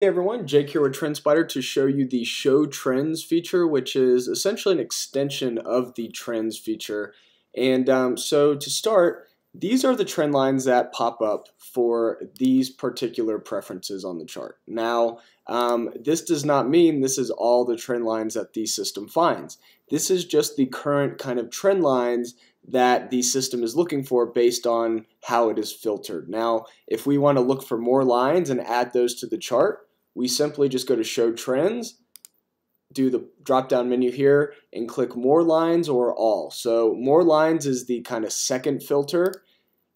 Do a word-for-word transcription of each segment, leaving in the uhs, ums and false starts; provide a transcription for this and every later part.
Hey everyone, Jake here with TrendSpider to show you the Show Trends feature, which is essentially an extension of the Trends feature. And um, so to start, these are the trend lines that pop up for these particular preferences on the chart. Now, um, this does not mean this is all the trend lines that the system finds. This is just the current kind of trend lines that the system is looking for based on how it is filtered. Now, if we want to look for more lines and add those to the chart, we simply just go to Show Trends, do the drop-down menu here, and click More Lines or All. So More Lines is the kind of second filter,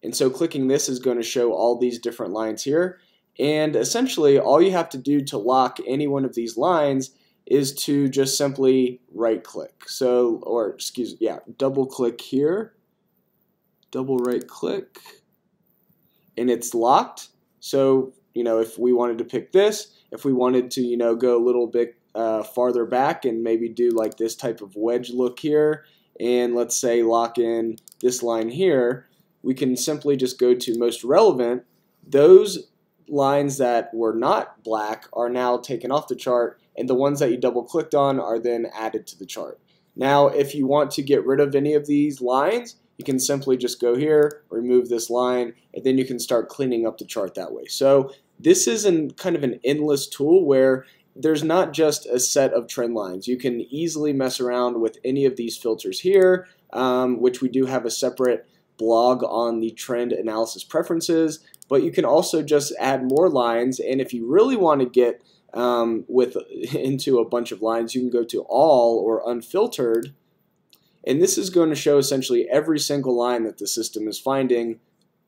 and so clicking this is going to show all these different lines here. And essentially, all you have to do to lock any one of these lines is to just simply right-click. So, or excuse me, yeah, double-click here, double right-click, and it's locked. So, you know, if we wanted to pick this, if we wanted to, you know, go a little bit uh, farther back and maybe do like this type of wedge look here, and let's say lock in this line here, we can simply just go to most relevant. Those lines that were not black are now taken off the chart, and the ones that you double clicked on are then added to the chart. Now, if you want to get rid of any of these lines, you can simply just go here, remove this line, and then you can start cleaning up the chart that way. So this is an, kind of an endless tool where there's not just a set of trend lines. You can easily mess around with any of these filters here, um, which we do have a separate blog on the trend analysis preferences, but you can also just add more lines. And if you really want to get um, with into a bunch of lines, you can go to all or unfiltered, and this is going to show essentially every single line that the system is finding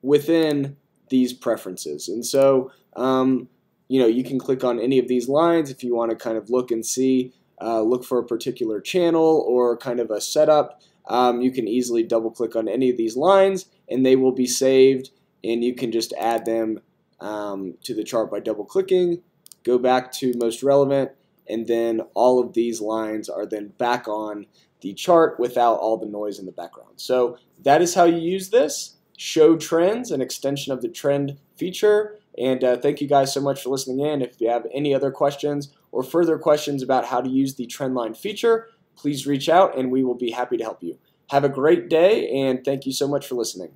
within these preferences. And so um, you know, you can click on any of these lines if you want to kind of look and see, uh, look for a particular channel or kind of a setup. Um, you can easily double click on any of these lines and they will be saved, and you can just add them um, to the chart by double clicking, go back to most relevant, and then all of these lines are then back on the chart without all the noise in the background. So that is how you use this, Show Trends, an extension of the trend feature. And uh, thank you guys so much for listening in. If you have any other questions or further questions about how to use the trendline feature, please reach out and we will be happy to help you. Have a great day, and thank you so much for listening.